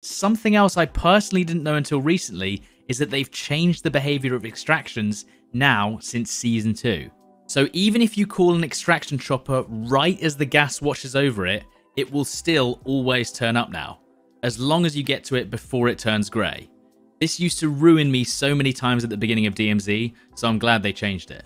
Something else I personally didn't know until recently is that they've changed the behavior of extractions now since Season 2. So even if you call an extraction chopper right as the gas washes over it, it will still always turn up now, as long as you get to it before it turns grey. This used to ruin me so many times at the beginning of DMZ, so I'm glad they changed it.